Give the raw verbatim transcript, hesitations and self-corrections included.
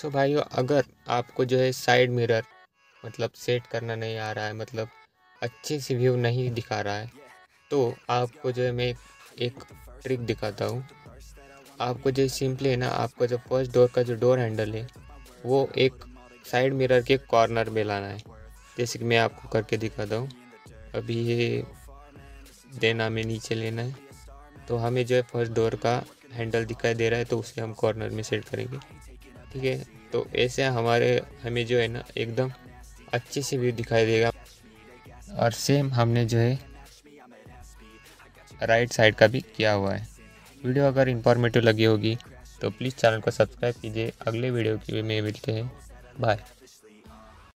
सो भाइयों, अगर आपको जो है साइड मिरर मतलब सेट करना नहीं आ रहा है, मतलब अच्छे से व्यू नहीं दिखा रहा है, तो आपको जो है मैं एक ट्रिक दिखाता हूँ आपको। जो सिंपली है ना, आपको जो फर्स्ट डोर का जो डोर हैंडल है वो एक साइड मिरर के कॉर्नर में लाना है, जैसे कि मैं आपको करके दिखाता हूँ। अभी ये देन हमें नीचे लेना है, तो हमें जो है फर्स्ट डोर का हैंडल दिखाई दे रहा है तो उसे हम कॉर्नर में सेट करेंगे, ठीक है। तो ऐसे हमारे हमें जो है ना एकदम अच्छे से व्यू दिखाई देगा। और सेम हमने जो है राइट साइड का भी किया हुआ है। वीडियो अगर इंफॉर्मेटिव लगी होगी तो प्लीज़ चैनल को सब्सक्राइब कीजिए। अगले वीडियो के लिए मिलते हैं, बाय।